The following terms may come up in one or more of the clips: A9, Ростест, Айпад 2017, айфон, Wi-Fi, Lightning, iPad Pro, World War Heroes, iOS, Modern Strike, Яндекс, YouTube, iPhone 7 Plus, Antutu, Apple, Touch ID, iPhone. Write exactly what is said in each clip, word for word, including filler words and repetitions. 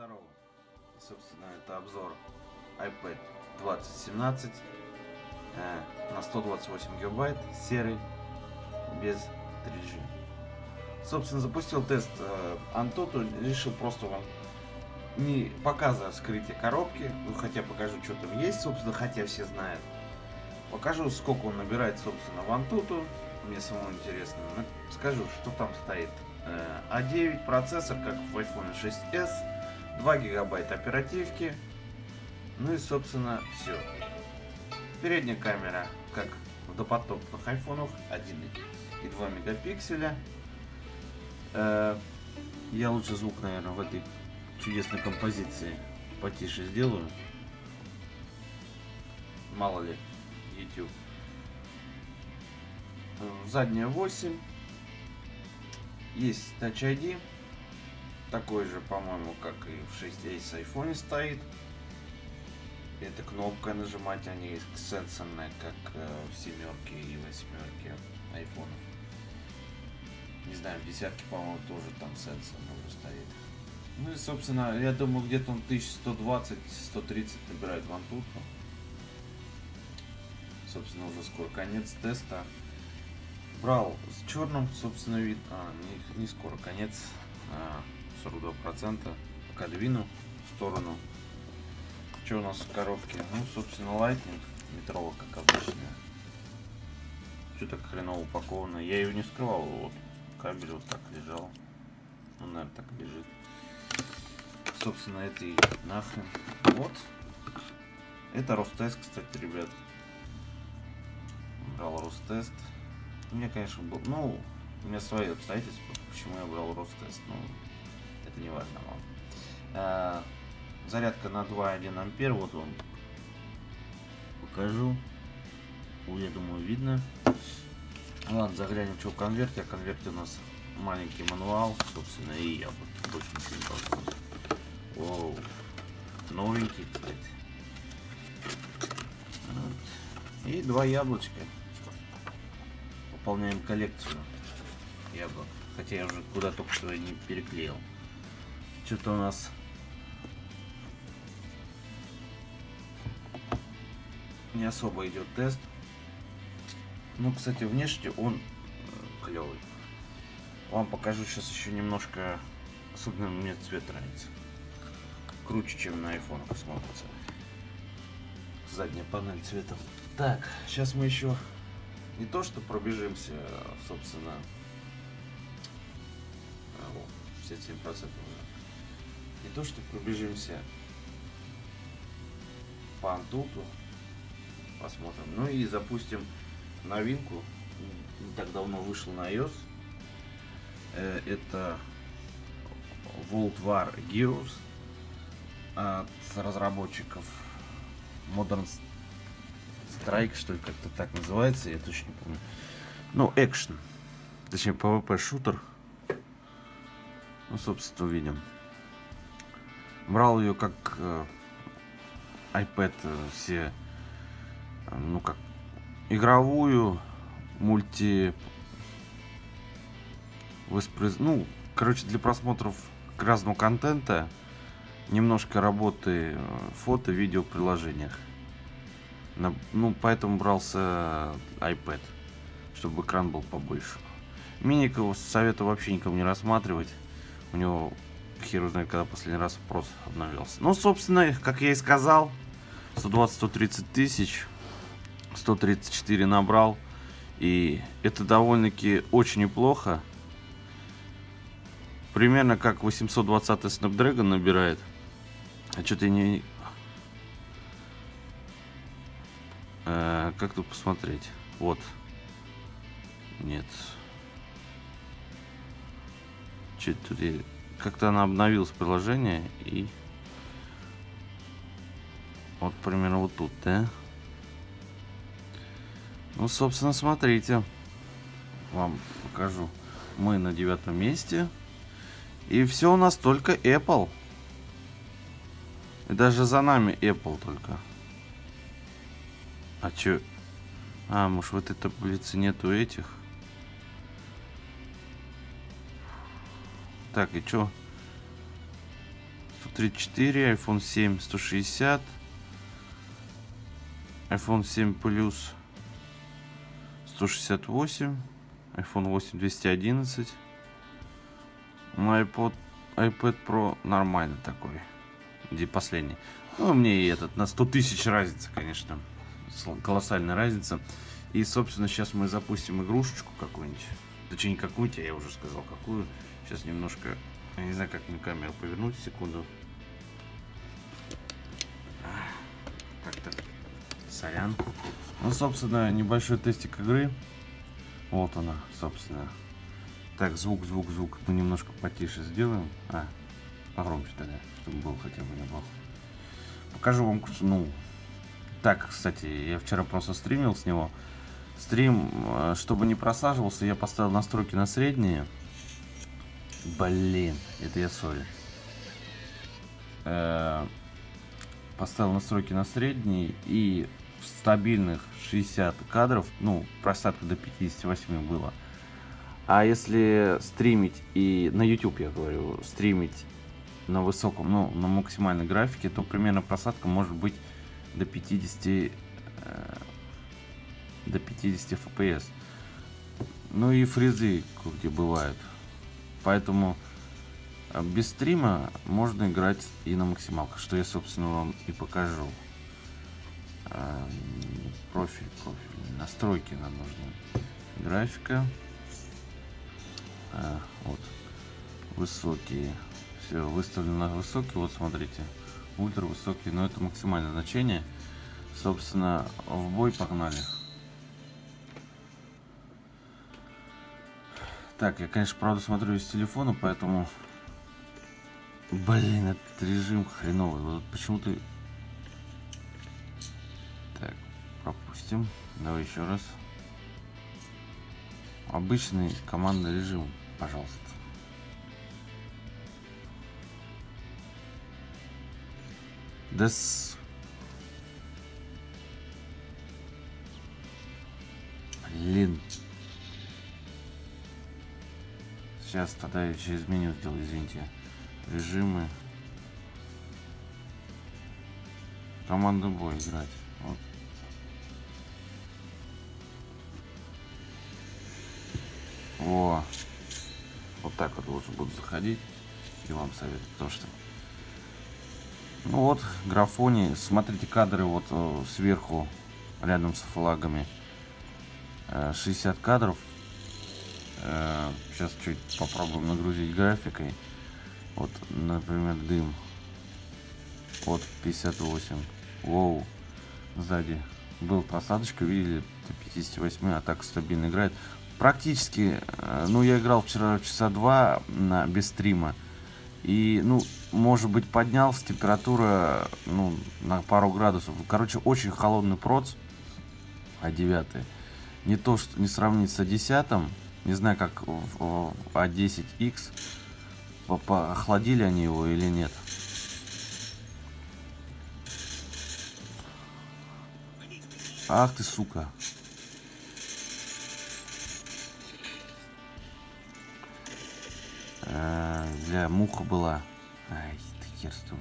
Здорово. Собственно, это обзор iPad двадцать семнадцать э, на сто двадцать восемь гигабайт, серый, без три джи. Собственно, запустил тест э, Antutu, решил просто вам, не показывая вскрытие коробки, ну, хотя покажу, что там есть, собственно, хотя все знают. Покажу, сколько он набирает, собственно, в Antutu, мне самому интересно. Скажу, что там стоит. Э, а девять процессор, как в iPhone шесть эс, два гигабайта оперативки, ну и, собственно, все. Передняя камера, как в допотопных айфонах, один и два мегапикселя. Э, я лучше звук, наверное, в этой чудесной композиции потише сделаю. Мало ли, YouTube. Задняя восемь. Есть Touch ай ди. Такой же, по-моему, как и в шесть эс iPhone стоит. Это кнопка нажимать, они сенсорные, как в семерке и восьмерке айфонов. Не знаю, в десятке, по-моему, тоже там сенсор уже стоит. Ну и, собственно, я думаю, где-то он тысяча сто двадцать - сто тридцать набирает в Antutu. Собственно, уже скоро конец теста. Брал с черным, собственно, вид. А, не, не скоро конец. сорок два процента. Пока двину в сторону. Что у нас в коробке? Ну, собственно, Lightning. Метровая, как обычно. Что так хреново упаковано? Я ее не скрывал. Вот кабель вот так лежал. Ну, наверное, так лежит. Собственно, это и нахрен. Вот. Это Ростест, кстати, ребят. Брал Ростест. Мне, конечно, был... Ну, у меня свои обстоятельства, почему я брал Ростест, ну, это не важно вам. А, зарядка на два и один ампер, вот вам покажу. Я думаю, видно. Ладно, заглянем, что в конверте. А конверте у нас маленький мануал, собственно, и я вот больше ничего не толкнул. Воу, новенький, кстати. Вот. И два яблочка. Пополняем коллекцию яблок, хотя я уже куда только что не переклеил. Что-то у нас не особо идет тест. Ну, кстати, внешне он клевый. Вам покажу сейчас еще немножко, особенно мне цвет нравится, круче, чем на iPhone смотрится. Задняя панель цветом. Так, сейчас мы еще не то что пробежимся, собственно, шестьдесят семь процентов уже. Не то что пробежимся по Antutu, посмотрим. Ну и запустим новинку, не так давно вышел на iOS. Это World War Heroes от разработчиков Modern Strike. Страйк, что ли, как-то так называется, я точно не помню. Ну, экшен. Точнее, пи ви пи-шутер. Ну, собственно, увидим. Брал ее как э, iPad э, все, э, ну, как игровую, мульти... Воспроиз... Ну, короче, для просмотров разного контента, немножко работы э, фото, видео приложениях. Ну, поэтому брался iPad, чтобы экран был побольше. Минику советую вообще никому не рассматривать. У него хер узнает, когда последний раз спрос обновился. Ну, собственно, как я и сказал, сто двадцать - сто тридцать тысяч, сто тридцать четыре набрал. И это довольно-таки очень неплохо. Примерно как восемьсот двадцатый Snapdragon набирает. А что-то я не... Как тут посмотреть? Вот. Нет. Чуть тут я... Как-то она обновилась приложение и... Вот примерно вот тут, да? Ну, собственно, смотрите. Вам покажу. Мы на девятом месте. И все у нас только Apple. И даже за нами Apple только. А чё? А, может, в этой таблице нету этих? Так, и чё? тридцать четыре, айфон семь сто шестьдесят, айфон семь плюс сто шестьдесят восемь, айфон восемь двести одиннадцать. Но iPod, iPad Pro нормально такой, где последний. Ну, мне и этот на сто тысяч разница, конечно, колоссальная разница. И, собственно, сейчас мы запустим игрушечку какую-нибудь. Точнее, не какую-нибудь, а я уже сказал какую. Сейчас немножко, я не знаю, как мне камеру повернуть, секунду. Как-то, сорян. Ну, собственно, небольшой тестик игры. Вот она, собственно. Так, звук, звук, звук мы немножко потише сделаем. А, погромче тогда, чтобы был хотя бы неплохо. Покажу вам, ну... Так, кстати, я вчера просто стримил с него. Стрим, чтобы не просаживался, я поставил настройки на средние. Блин, это я сори. Э-э- поставил настройки на средний и в стабильных шестьдесят кадров, ну, просадка до пятидесяти восьми было. А если стримить и на YouTube, я говорю, стримить на высоком, ну, на максимальной графике, то примерно просадка может быть до пятидесяти, до пятидесяти эф пи эс. Ну и фризы где бывают. Поэтому без стрима можно играть и на максималках, что я, собственно, вам и покажу. Профиль, профиль, настройки нам нужны. Графика. А, вот высокие, все выставлено на высокий, вот смотрите, ультра высокий, но это максимальное значение. Собственно, в бой погнали. Так, я, конечно, правда смотрю из телефона, поэтому, блин, этот режим хреновый. Вот почему-то. Так, пропустим, давай еще раз. Обычный командный режим, пожалуйста. Дес. Блин. Сейчас тогда я через меню сделаю, извините. Режимы. Команду бой играть. Вот. Во. Вот так вот лучше буду заходить. И вам советую, потому что... Ну вот, графони. Смотрите кадры вот сверху, рядом с флагами. шестьдесят кадров. Сейчас чуть попробуем нагрузить графикой. Вот, например, дым. Вот, пятьдесят восемь. Воу. Сзади был просадочка, видели, пятьдесят восемь, а так стабильно играет. Практически, ну, я играл вчера часа два на, без стрима. И, ну, может быть, поднялась температура, ну, на пару градусов. Короче, очень холодный проц. а девять. Не то, что не сравнить с а десять. Не знаю, как в, в а десять икс. Охладили они его или нет. Ах ты, сука. Для муха была. Ай, ты херство.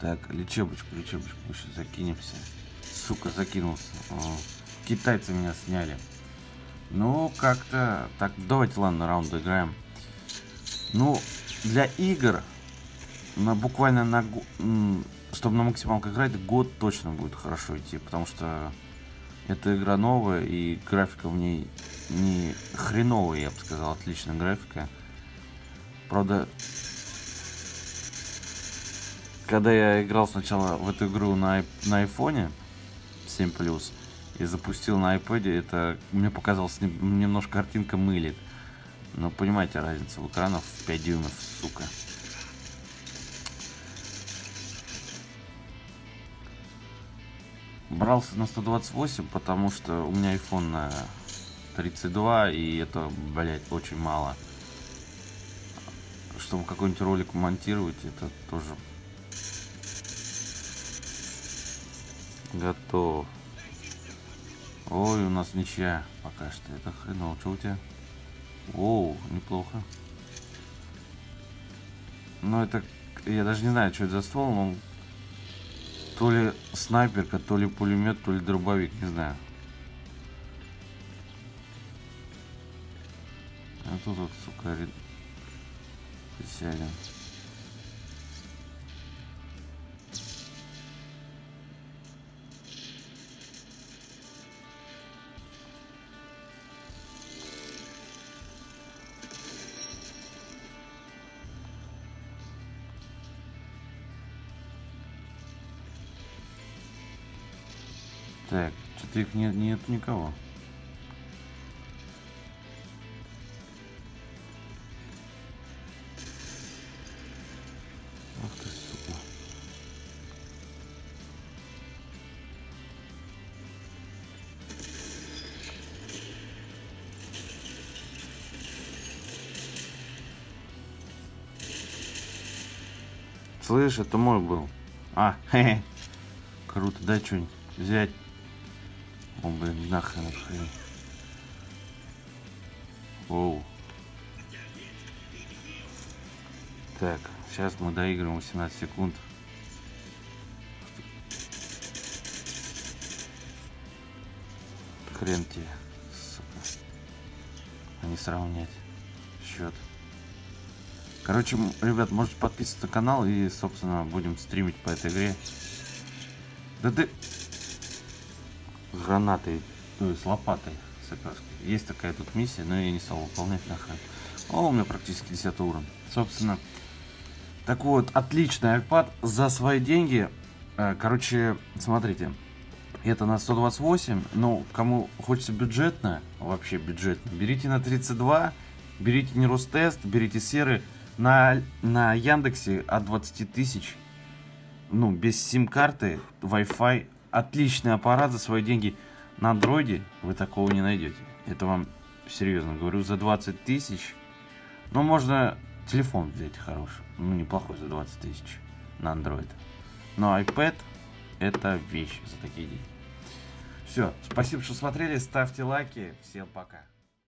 Так, лечебочку, лечебочку еще закинемся. Сука, закинулся. О, китайцы меня сняли. Ну, как-то... Так, давайте, ладно, раунд играем. Ну, для игр, на, буквально на... Чтобы на максималку играть, год точно будет хорошо идти. Потому что эта игра новая, и графика в ней не хреновая, я бы сказал. Отличная графика. Правда, когда я играл сначала в эту игру на на айфоне семь плюс и запустил на iPad, это мне показалось, немножко картинка мылит. Но понимаете разницу в экранах в пять дюймов, сука. Брался на сто двадцать восемь, потому что у меня iPhone на тридцать два, и это, блять, очень мало. Чтобы какой-нибудь ролик монтировать, это тоже готово. Ой, у нас ничья пока что. Это хреново. Что у тебя? Оу, неплохо. Но это я даже не знаю, что это за ствол, но он то ли снайперка, то ли пулемет, то ли дробовик, не знаю. А тут вот, сука, присядем. Так, что-то их нет, нет никого. Ах ты, сука. Слышь, это мой был. А, хе-хе. Круто, дай что-нибудь взять. О, блин, нахрен отходи. Оу. Так, сейчас мы доиграем восемнадцать секунд. Хрен тебе, сука. А не сравнять счет. Короче, ребят, можете подписываться на канал и, собственно, будем стримить по этой игре. Да ты... С гранатой, ну и с лопатой саперской. Есть такая тут миссия, но я не стал выполнять нахрен. О, у меня практически десятый уровень. Собственно, так вот, отличный iPad за свои деньги. Короче, смотрите, это на сто двадцать восемь, но кому хочется бюджетно, вообще бюджетно, берите на тридцать два, берите не Ростест, берите серый. На, на Яндексе от двадцати тысяч, ну, без сим-карты, Wi-Fi. Отличный аппарат за свои деньги. На андроиде вы такого не найдете. Это вам серьезно говорю. За двадцать тысяч. Но можно телефон взять хороший. Ну, неплохой за двадцать тысяч на андроид. Но iPad — это вещь за такие деньги. Все. Спасибо, что смотрели. Ставьте лайки. Всем пока.